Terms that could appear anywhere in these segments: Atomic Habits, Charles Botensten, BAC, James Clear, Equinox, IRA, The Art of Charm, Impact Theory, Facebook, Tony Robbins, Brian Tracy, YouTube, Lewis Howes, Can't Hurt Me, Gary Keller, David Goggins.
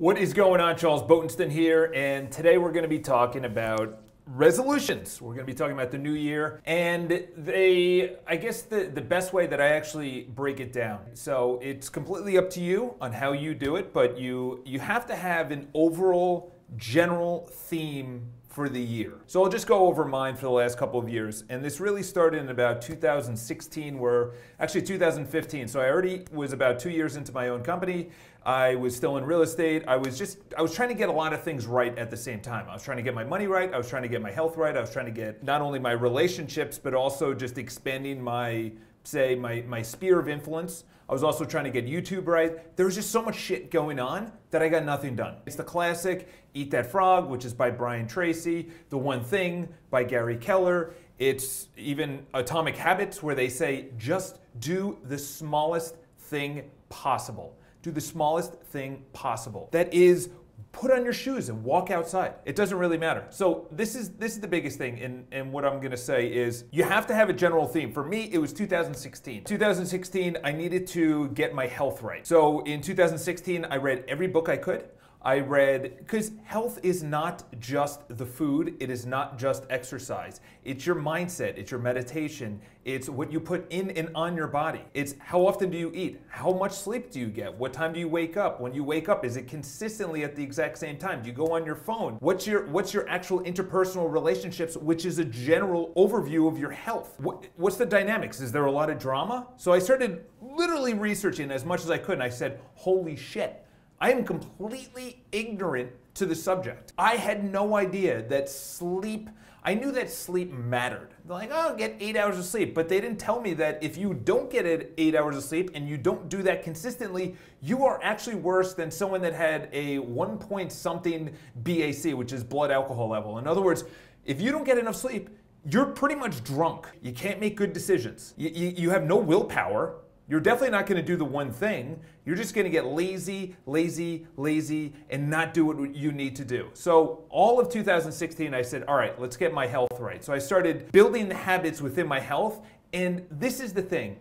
What is going on? Charles Botensten here, and today we're going to be talking about resolutions. We're going to be talking about the new year, and I guess the best way that I actually break it down. So it's completely up to you on how you do it, but you have to have an overall general theme for the year. So I'll just go over mine for the last couple of years, and this really started in about 2016, where actually 2015. So I already was about 2 years into my own company. I was still in real estate. I was trying to get a lot of things right at the same time. I was trying to get my money right. I was trying to get my health right. I was trying to get not only my relationships, but also just expanding my sphere of influence. I was also trying to get YouTube right. There was just so much shit going on that I got nothing done. It's the classic Eat That Frog, which is by Brian Tracy, The One Thing by Gary Keller. It's even Atomic Habits, where they say, just do the smallest thing possible. Do the smallest thing possible. That is, put on your shoes and walk outside. It doesn't really matter. So this is the biggest thing, and what I'm gonna say is you have to have a general theme. For me, it was 2016. 2016, I needed to get my health right. So in 2016, I read every book I could. I read, because health is not just the food, it is not just exercise. It's your mindset, it's your meditation, it's what you put in and on your body. It's how often do you eat? How much sleep do you get? What time do you wake up? When you wake up, is it consistently at the exact same time? Do you go on your phone? What's your actual interpersonal relationships, which is a general overview of your health? What's the dynamics? Is there a lot of drama? So I started literally researching as much as I could, and I said, holy shit. I am completely ignorant to the subject. I had no idea that sleep, I knew that sleep mattered. They're like, oh, get 8 hours of sleep. But they didn't tell me that if you don't get 8 hours of sleep and you don't do that consistently, you are actually worse than someone that had a 1-point-something BAC, which is blood alcohol level. In other words, if you don't get enough sleep, you're pretty much drunk. You can't make good decisions. You have no willpower. You're definitely not gonna do the one thing. You're just gonna get lazy, lazy, lazy, and not do what you need to do. So all of 2016, I said, all right, let's get my health right. So I started building the habits within my health, and this is the thing.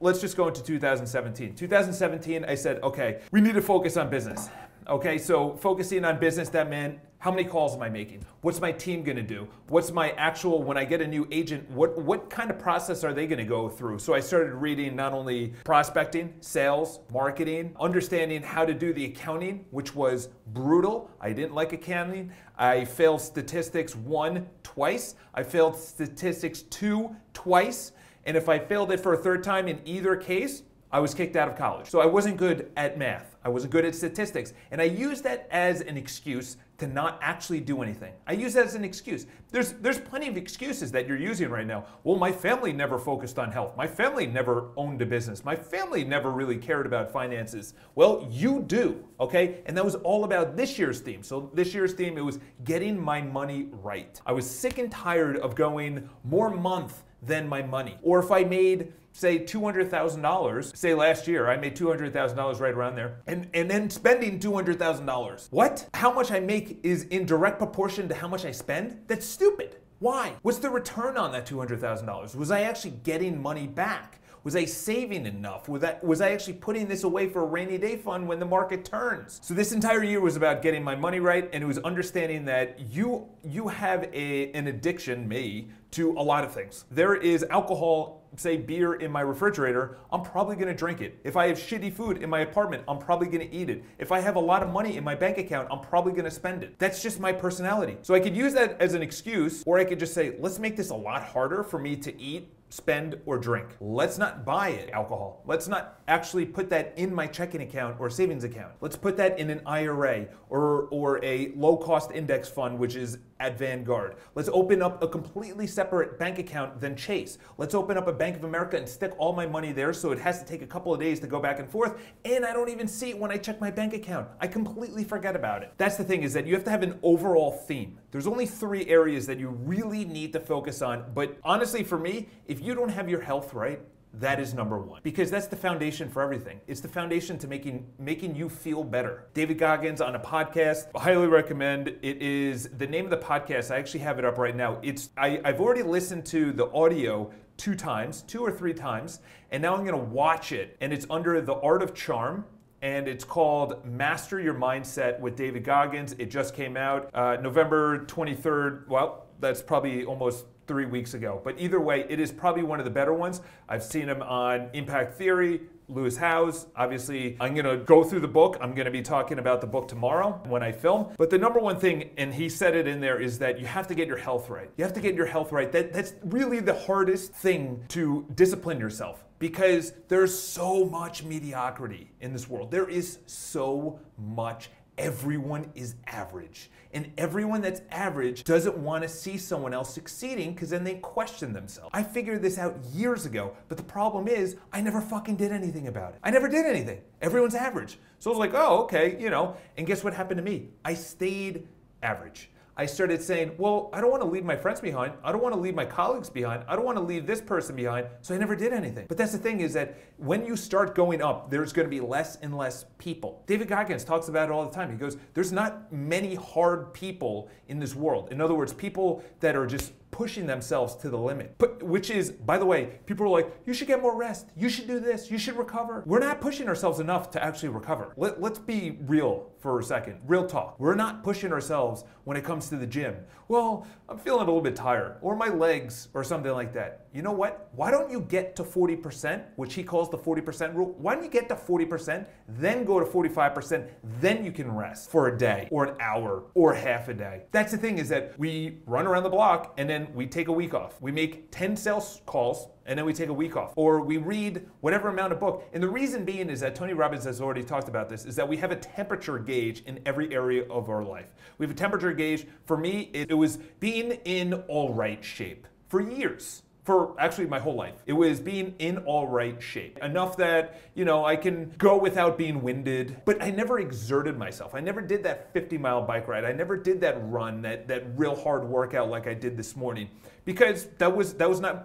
Let's just go into 2017. 2017, I said, okay, we need to focus on business. Okay, so focusing on business, that meant how many calls am I making? What's my team gonna do? What's my actual, when I get a new agent, what kind of process are they gonna go through? So I started reading not only prospecting, sales, marketing, understanding how to do the accounting, which was brutal. I didn't like accounting. I failed statistics 1 twice. I failed statistics 2 twice. And if I failed it for a third time in either case, I was kicked out of college. So I wasn't good at math. I wasn't good at statistics. And I used that as an excuse to not actually do anything. I use that as an excuse. There's plenty of excuses that you're using right now. Well, my family never focused on health. My family never owned a business. My family never really cared about finances. Well, you do, okay? And that was all about this year's theme. So this year's theme, it was getting my money right. I was sick and tired of going more month than my money. Or if I made, say, $200,000, say last year, I made $200,000 right around there, and then spending $200,000. What? How much I make is in direct proportion to how much I spend? That's stupid. Why? What's the return on that $200,000? Was I actually getting money back? Was I saving enough? Was I actually putting this away for a rainy day fund when the market turns? So this entire year was about getting my money right, and it was understanding that you have an addiction, me, to a lot of things. There is alcohol, say beer, in my refrigerator, I'm probably gonna drink it. If I have shitty food in my apartment, I'm probably gonna eat it. If I have a lot of money in my bank account, I'm probably gonna spend it. That's just my personality. So I could use that as an excuse, or I could just say, let's make this a lot harder for me to eat, spend, or drink. Let's not buy it, alcohol. Let's not actually put that in my checking account or savings account. Let's put that in an IRA or a low-cost index fund, which is at Vanguard. Let's open up a completely separate bank account than Chase. Let's open up a Bank of America and stick all my money there, so it has to take a couple of days to go back and forth, and I don't even see it when I check my bank account. I completely forget about it. That's the thing, is that you have to have an overall theme. There's only 3 areas that you really need to focus on, but honestly for me, if you don't have your health right, that is number 1, because that's the foundation for everything. It's the foundation to making you feel better. David Goggins on a podcast, I highly recommend. It is the name of the podcast. I actually have it up right now. I've already listened to the audio 2 times, 2 or 3 times, and now I'm gonna watch it, and it's under The Art of Charm. and it's called Master Your Mindset with David Goggins. It just came out November 23rd. Well, that's probably almost 3 weeks ago. But either way, it is probably one of the better ones. I've seen him on Impact Theory, Lewis Howes. Obviously, I'm going to go through the book. I'm going to be talking about the book tomorrow when I film. But the number one thing, and he said it in there, is that you have to get your health right. You have to get your health right. That's really the hardest thing, to discipline yourself, because there's so much mediocrity in this world. There is so much. Everyone is average. And everyone that's average doesn't want to see someone else succeeding, because then they question themselves. I figured this out years ago, but the problem is I never fucking did anything about it. I never did anything. Everyone's average. So I was like, oh, okay, you know. And guess what happened to me? I stayed average. I started saying, well, I don't want to leave my friends behind. I don't want to leave my colleagues behind. I don't want to leave this person behind. So I never did anything. But that's the thing, is that when you start going up, there's going to be less and less people. David Goggins talks about it all the time. He goes, there's not many hard people in this world. In other words, people that are just pushing themselves to the limit. But, which is, by the way, people are like, you should get more rest. You should do this. You should recover. We're not pushing ourselves enough to actually recover. Let's be real for a second. Real talk. We're not pushing ourselves when it comes to the gym. Well, I'm feeling a little bit tired, or my legs, or something like that. You know what? Why don't you get to 40%, which he calls the 40% rule? Why don't you get to 40%, then go to 45%, then you can rest for a day, or an hour, or half a day. That's the thing, is that we run around the block, and then we take a week off. We make 10 sales calls, and then we take a week off. Or we read whatever amount of book. And the reason being is that Tony Robbins has already talked about this, is that we have a temperature gauge in every area of our life. We have a temperature gauge. For me, it was being in all right shape for years. For actually my whole life. It was being in all right shape. Enough that, you know, I can go without being winded, but I never exerted myself. I never did that 50-mile bike ride. I never did that run, that real hard workout like I did this morning, because that was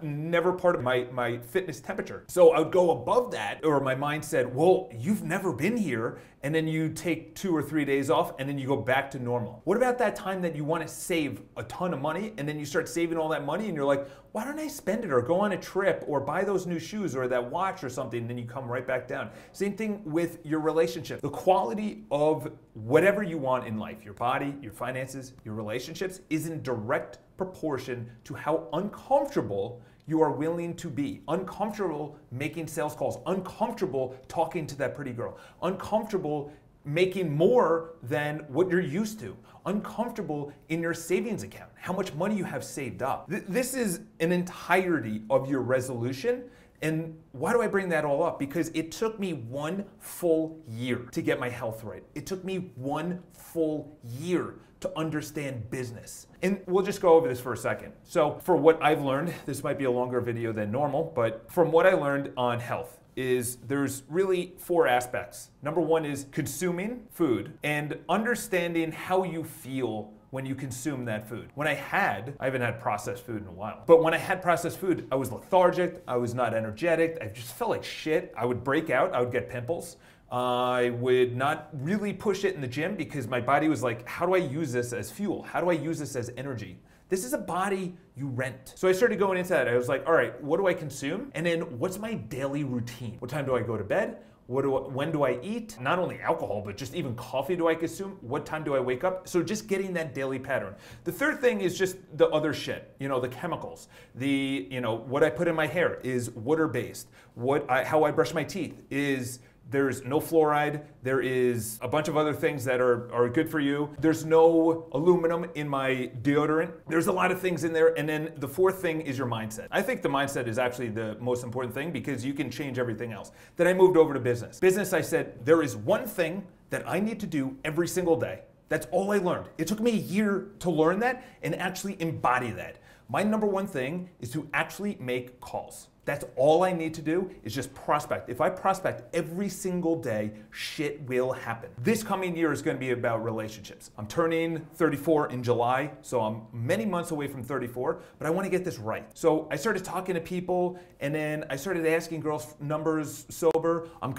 never part of my fitness temperature. So I would go above that, or my mind said, well, you've never been here, and then you take 2 or 3 days off, and then you go back to normal. What about that time that you want to save a ton of money, and then you start saving all that money, and you're like, why don't I spend it, or go on a trip, or buy those new shoes, or that watch, or something, and then you come right back down. Same thing with your relationship. The quality of whatever you want in life, your body, your finances, your relationships, is in direct proportion to how uncomfortable you are willing to be. Uncomfortable making sales calls, uncomfortable talking to that pretty girl, uncomfortable making more than what you're used to, uncomfortable in your savings account, how much money you have saved up. This is an entirety of your resolution. And why do I bring that all up? Because it took me one full year to get my health right. It took me one full year to understand business. And we'll just go over this for a second. So for what I've learned, this might be a longer video than normal, but from what I learned on health is there's really 4 aspects. Number one is consuming food and understanding how you feel when you consume that food. When I haven't had processed food in a while, but when I had processed food, I was lethargic, I was not energetic, I just felt like shit. I would break out, I would get pimples. I would not really push it in the gym because my body was like, how do I use this as fuel? How do I use this as energy? This is a body you rent. So I started going into that. I was like, all right, what do I consume? And then what's my daily routine? What time do I go to bed? When do I eat? Not only alcohol, but just even coffee do I consume? What time do I wake up? So just getting that daily pattern. The third thing is just the other shit, you know, the chemicals, the, you know, what I put in my hair is water-based. How I brush my teeth is, there's no fluoride. There is a bunch of other things that are good for you. There's no aluminum in my deodorant. There's a lot of things in there. And then the fourth thing is your mindset. I think the mindset is actually the most important thing because you can change everything else. Then I moved over to business. Business, I said, there is one thing that I need to do every single day. That's all I learned. It took me a year to learn that and actually embody that. My number one thing is to actually make calls. That's all I need to do is just prospect. If I prospect every single day, shit will happen. This coming year is going to be about relationships. I'm turning 34 in July, so I'm many months away from 34, but I want to get this right. So I started talking to people, and then I started asking girls numbers sober. I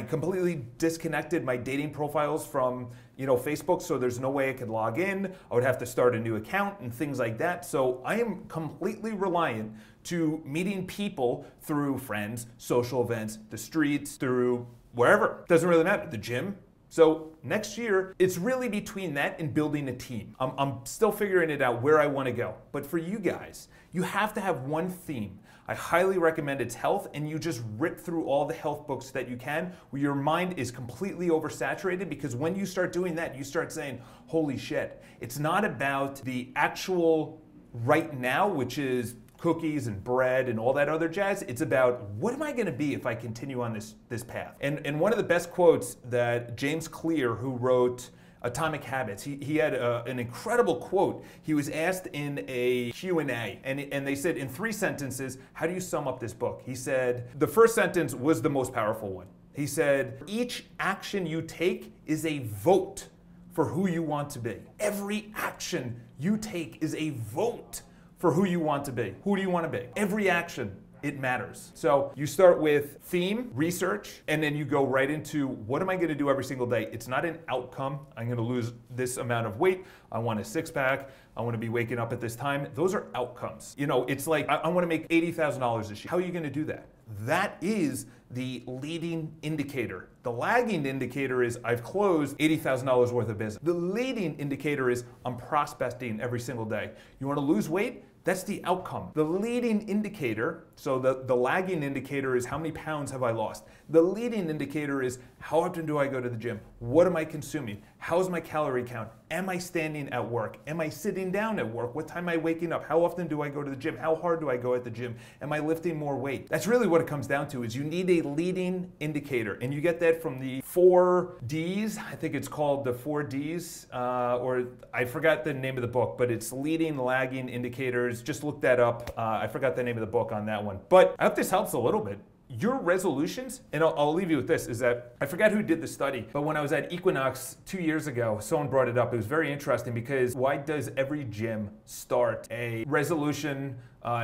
completely disconnected my dating profiles from, you know, Facebook, so there's no way I could log in. I would have to start a new account and things like that. So I am completely reliant to meeting people through friends, social events, the streets, through wherever. Doesn't really matter. The gym. So next year, it's really between that and building a team. I'm still figuring it out where I want to go. But for you guys, you have to have one theme. I highly recommend it's health, and you just rip through all the health books that you can where your mind is completely oversaturated, because when you start doing that, you start saying, holy shit, it's not about the actual right now, which is cookies and bread and all that other jazz. It's about, what am I gonna be if I continue on this path? And one of the best quotes that James Clear, who wrote Atomic Habits, he had an incredible quote. He was asked in a Q&A, and they said, in 3 sentences, how do you sum up this book? He said, the first sentence was the most powerful one. He said, each action you take is a vote for who you want to be. Every action you take is a vote for who you want to be. Who do you want to be? Every action, it matters. So you start with theme, research, and then you go right into, what am I going to do every single day? It's not an outcome. I'm going to lose this amount of weight. I want a 6-pack. I want to be waking up at this time. Those are outcomes. You know, it's like, I want to make $80,000 this year. How are you going to do that? That is the leading indicator. The lagging indicator is, I've closed $80,000 worth of business. The leading indicator is, I'm prospecting every single day. You want to lose weight? That's the outcome. The leading indicator, so the lagging indicator is, how many pounds have I lost? The leading indicator is, how often do I go to the gym? What am I consuming? How's my calorie count? Am I standing at work? Am I sitting down at work? What time am I waking up? How often do I go to the gym? How hard do I go at the gym? Am I lifting more weight? That's really what it comes down to, is you need a leading indicator. And you get that from the 4 Ds. I think it's called the 4 Ds, or I forgot the name of the book, but it's leading, lagging, indicators. Just look that up. I forgot the name of the book on that one. But I hope this helps a little bit. Your resolutions, and I'll leave you with this, is that I forgot who did the study, but when I was at Equinox 2 years ago, someone brought it up. It was very interesting, because why does every gym start a resolution,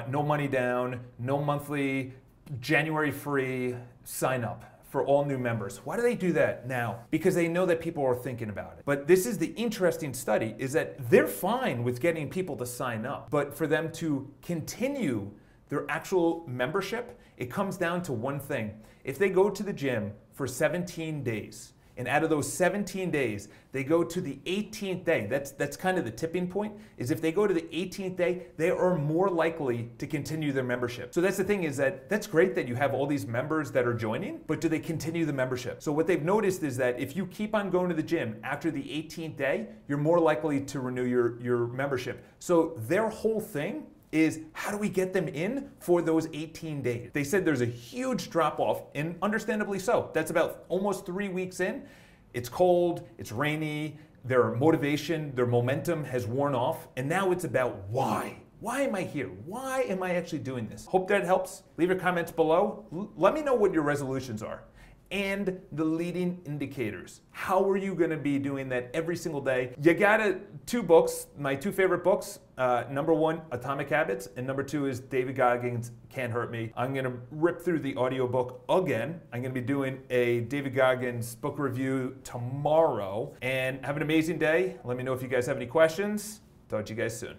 no money down, no monthly, January free sign up for all new members? Why do they do that now? Because they know that people are thinking about it. But this is the interesting study, is that they're fine with getting people to sign up, but for them to continue their actual membership, it comes down to one thing. If they go to the gym for 17 days, and out of those 17 days, they go to the 18th day. That's kind of the tipping point, is if they go to the 18th day, they are more likely to continue their membership. So that's the thing, is that that's great that you have all these members that are joining, but do they continue the membership? So what they've noticed is that if you keep on going to the gym after the 18th day, you're more likely to renew your membership. So their whole thing is, how do we get them in for those 18 days? They said there's a huge drop-off, and understandably so. That's about almost 3 weeks in. It's cold, it's rainy, their motivation, their momentum has worn off, and now it's about why. Why am I here? Why am I actually doing this? Hope that helps. Leave your comments below. Let me know what your resolutions are and the leading indicators. How are you gonna be doing that every single day? You gotta, 2 books, my 2 favorite books, #1, Atomic Habits, and #2 is David Goggins, Can't Hurt Me. I'm gonna rip through the audiobook again. I'm gonna be doing a David Goggins book review tomorrow, and have an amazing day. Let me know if you guys have any questions. Talk to you guys soon.